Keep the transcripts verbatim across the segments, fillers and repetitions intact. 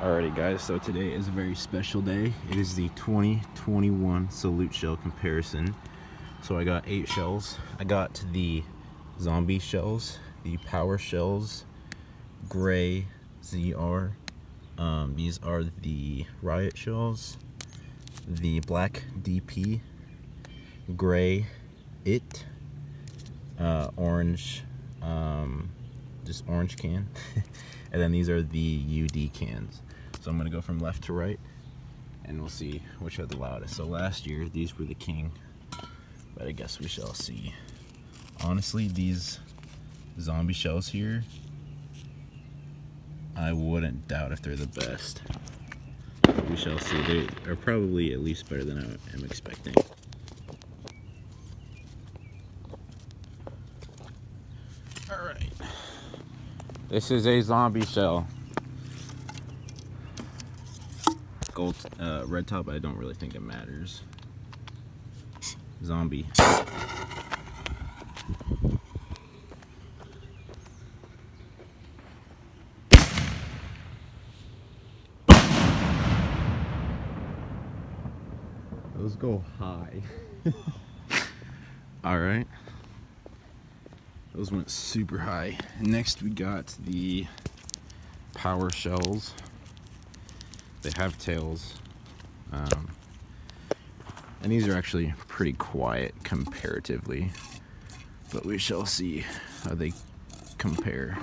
Alrighty guys, so today is a very special day. It is the twenty twenty-one salute shell comparison. So I got eight shells. I got the zombie shells, the power shells, gray, Z R. Um, these are the riot shells, the black D P, gray it, uh, orange, um, just orange can, and then these are the U D cans. So I'm gonna go from left to right, and we'll see which are the loudest. So last year, these were the king, but I guess we shall see. Honestly, these zombie shells here, I wouldn't doubt if they're the best. But we shall see. They are probably at least better than I am expecting. All right. This is a zombie shell. Gold, uh, red top, I don't really think it matters. Zombie. Those go high. All right. Those went super high. Next we got the power shells. They have tails. Um, and these are actually pretty quiet comparatively. But we shall see how they compare.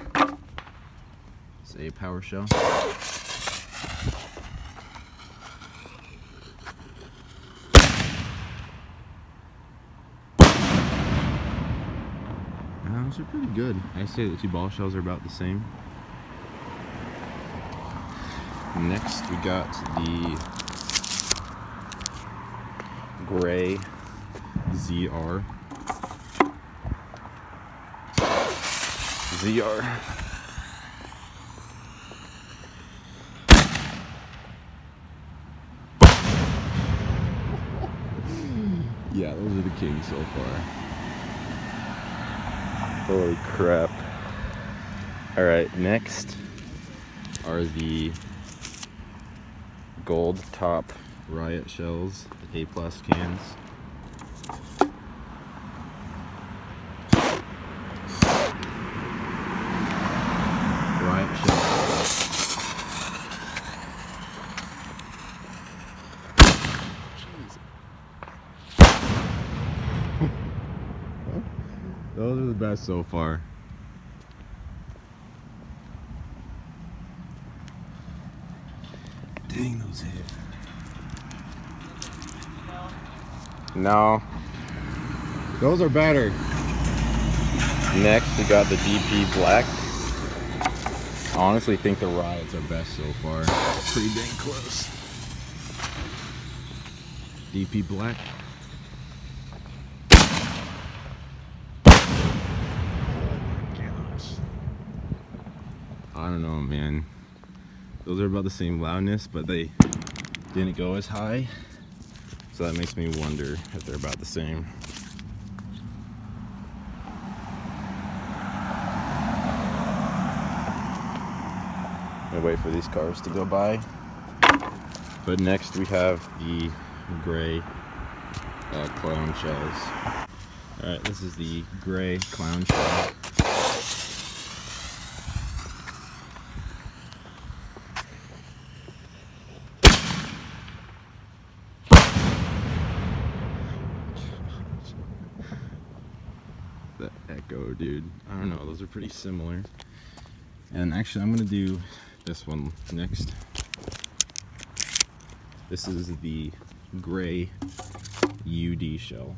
Say power shell. Those are pretty good. I say the two ball shells are about the same. Next we got the gray Z R. Z R. Yeah, those are the kings so far. Holy crap. Alright, next are the gold top riot shells, the A plus cans. Riot shells. Jeez. Those are the best so far. Dang, those hit. No. Those are better. Next, we got the D P Black. I honestly think the riots are best so far. Pretty dang close. D P Black. I don't know, man. Those are about the same loudness, but they didn't go as high. So that makes me wonder if they're about the same. I'm gonna wait for these cars to go by. But next we have the gray uh, clown shells. All right, this is the gray clown shell. The echo, dude. I don't know, those are pretty similar. And actually, I'm gonna do this one next. This is the gray U D shell.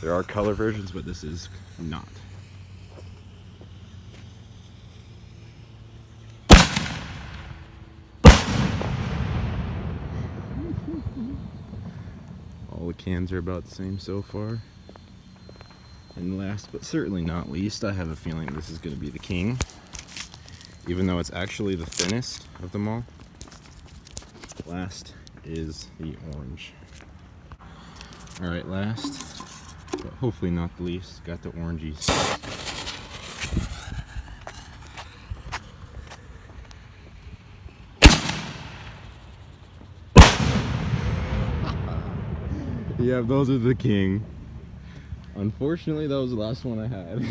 There are color versions, but this is not. All the cans are about the same so far. And last but certainly not least, I have a feeling this is going to be the king, even though it's actually the thinnest of them all. Last is the orange. All right, last, but hopefully not the least, got the orangies. Yeah, those are the king. Unfortunately, that was the last one I had.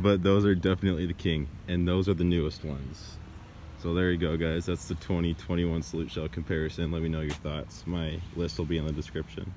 But those are definitely the king, and those are the newest ones. So there you go, guys. That's the twenty twenty-one salute shell comparison. Let me know your thoughts. My list will be in the description.